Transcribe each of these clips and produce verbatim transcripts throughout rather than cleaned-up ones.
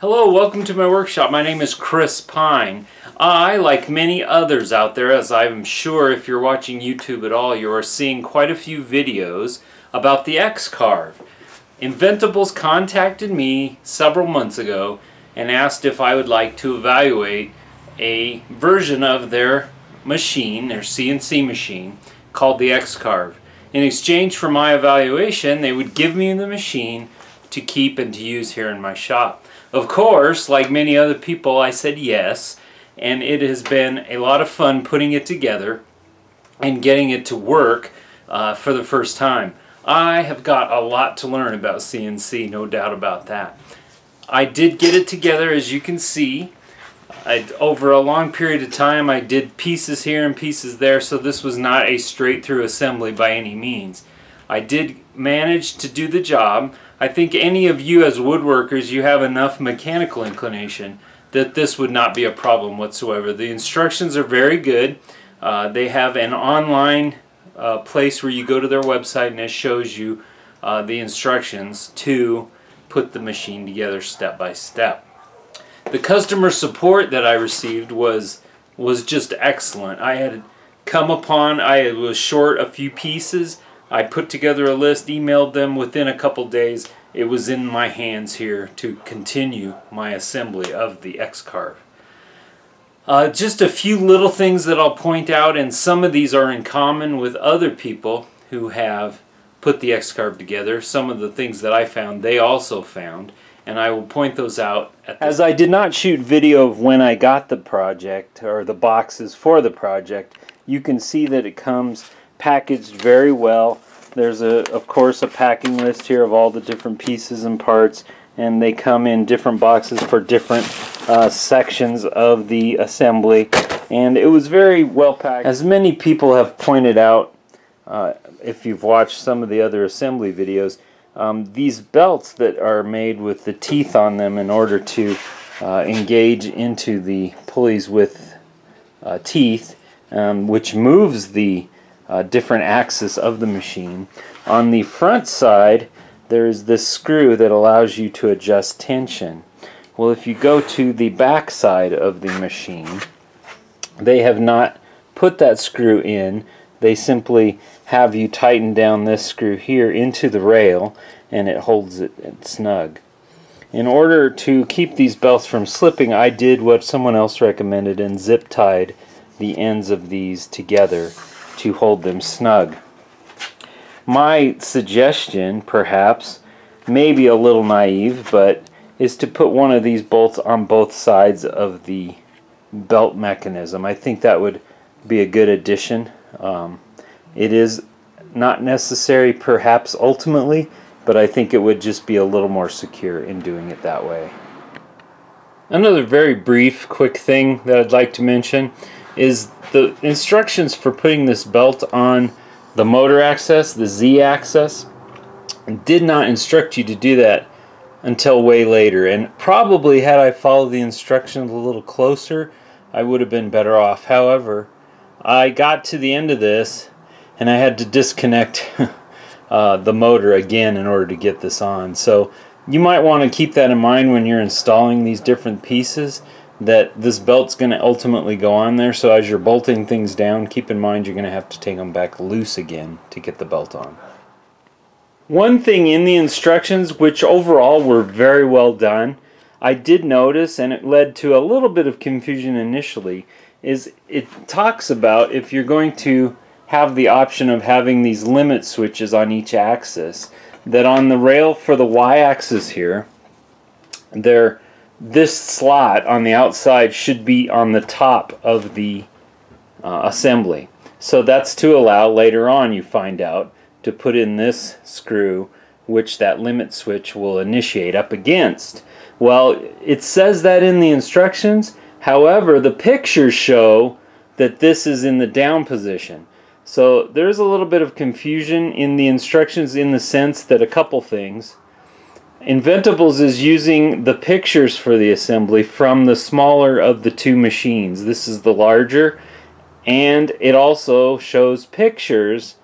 Hello, welcome to my workshop. My name is Chris Pine. I, like many others out there, as I'm sure if you're watching YouTube at all, you are seeing quite a few videos about the X-Carve. Inventables contacted me several months ago and asked if I would like to evaluate a version of their machine, their C N C machine, called the X-Carve. In exchange for my evaluation, they would give me the machine to keep and to use here in my shop. Of course, like many other people, I said yes, and it has been a lot of fun putting it together and getting it to work uh, for the first time. I have got a lot to learn about C N C, no doubt about that. I did get it together, as you can see. I, over a long period of time, I did pieces here and pieces there, so this was not a straight-through assembly by any means. I did manage to do the job. I think any of you as woodworkers, you have enough mechanical inclination that this would not be a problem whatsoever. The instructions are very good. Uh, they have an online uh, place where you go to their website and it shows you uh, the instructions to put the machine together step by step. The customer support that I received was, was just excellent. I had come upon, I was short a few pieces. I put together a list, emailed them. Within a couple days, it was in my hands here to continue my assembly of the X-Carve. Uh, just a few little things that I'll point out, and some of these are in common with other people who have put the X-Carve together. Some of the things that I found, they also found, and I will point those out. At As I did not shoot video of when I got the project, or the boxes for the project, you can see that it comes packaged very well. There's a, of course, a packing list here of all the different pieces and parts, and they come in different boxes for different uh, sections of the assembly, and it was very well packed. As many people have pointed out, uh, if you've watched some of the other assembly videos, um, these belts that are made with the teeth on them in order to uh, engage into the pulleys with uh, teeth, um, which moves the Uh, different axis of the machine. On the front side there is this screw that allows you to adjust tension. Well, if you go to the back side of the machine, they have not put that screw in. They simply have you tighten down this screw here into the rail and it holds it snug. In order to keep these belts from slipping, I did what someone else recommended and zip tied the ends of these together to hold them snug. My suggestion, perhaps, maybe a little naive, but is to put one of these bolts on both sides of the belt mechanism. I think that would be a good addition. Um, it is not necessary, perhaps, ultimately, but I think it would just be a little more secure in doing it that way. Another very brief, quick thing that I'd like to mention is the instructions for putting this belt on the motor axis, the Z axis, did not instruct you to do that until way later, and probably had I followed the instructions a little closer, I would have been better off. However, I got to the end of this and I had to disconnect uh, the motor again in order to get this on. So you might want to keep that in mind when you're installing these different pieces, that this belt's going to ultimately go on there, so as you're bolting things down, keep in mind you're going to have to take them back loose again to get the belt on. One thing in the instructions, which overall were very well done, I did notice, and it led to a little bit of confusion initially, is it talks about if you're going to have the option of having these limit switches on each axis, that on the rail for the Y-axis here, they're this slot on the outside should be on the top of the uh, assembly. So that's to allow later on, you find out, to put in this screw which that limit switch will initiate up against. Well, it says that in the instructions, however the pictures show that this is in the down position. So there's a little bit of confusion in the instructions in the sense that a couple things. Inventables is using the pictures for the assembly from the smaller of the two machines. This is the larger, and it also shows pictures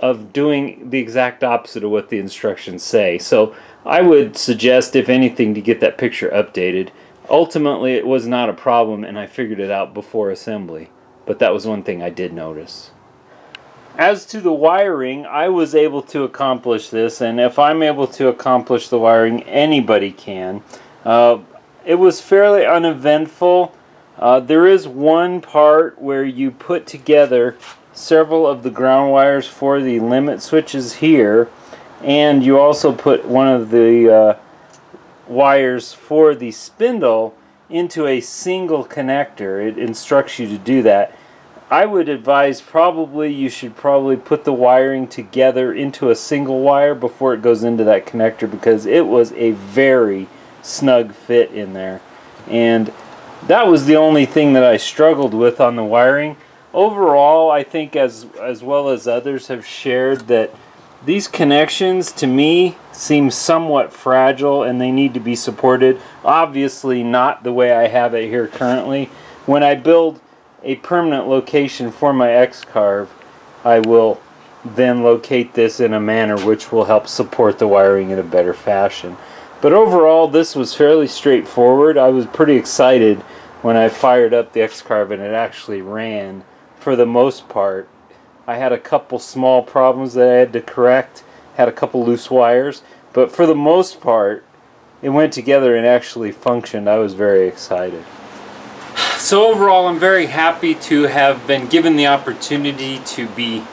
of doing the exact opposite of what the instructions say. So I would suggest, if anything, to get that picture updated. Ultimately, it was not a problem, and I figured it out before assembly. But that was one thing I did notice. As to the wiring, I was able to accomplish this, and if I'm able to accomplish the wiring, anybody can. Uh, it was fairly uneventful. Uh, there is one part where you put together several of the ground wires for the limit switches here, and you also put one of the uh, wires for the spindle into a single connector. It instructs you to do that. I would advise probably you should probably put the wiring together into a single wire before it goes into that connector, because it was a very snug fit in there. And that was the only thing that I struggled with on the wiring. Overall, I think as as well as others have shared, that these connections to me seem somewhat fragile and they need to be supported. Obviously not the way I have it here currently. When I build a permanent location for my X-Carve, I will then locate this in a manner which will help support the wiring in a better fashion. But overall, this was fairly straightforward. I was pretty excited when I fired up the X-Carve and it actually ran for the most part. I had a couple small problems that I had to correct, had a couple loose wires, but for the most part it went together and actually functioned. I was very excited. So overall, I'm very happy to have been given the opportunity to be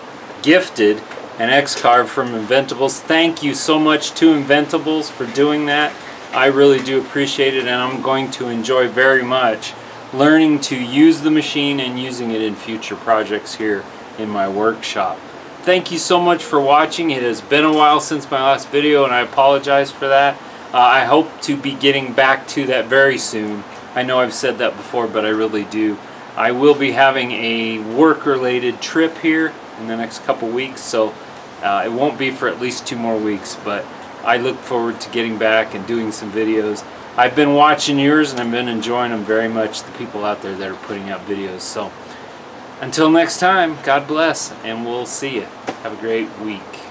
gifted an X-Carve from Inventables. Thank you so much to Inventables for doing that. I really do appreciate it, and I'm going to enjoy very much learning to use the machine and using it in future projects here in my workshop. Thank you so much for watching. It has been a while since my last video, and I apologize for that. Uh, I hope to be getting back to that very soon. I know I've said that before, but I really do. I will be having a work-related trip here in the next couple weeks, so uh, it won't be for at least two more weeks, but I look forward to getting back and doing some videos. I've been watching yours, and I've been enjoying them very much, the people out there that are putting out videos. So until next time, God bless, and we'll see you. Have a great week.